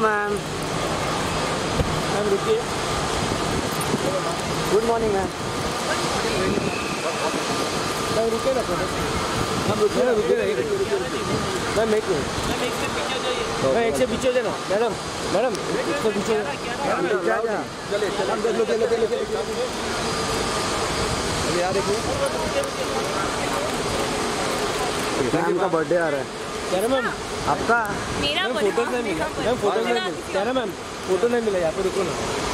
Hello ma'am. I'm Rukia. Good morning ma'am. I'm Rukia. I'm Rukia. आपका photo नहीं मिला, ma'am photo नहीं मिला, यहाँ पे देखो ना।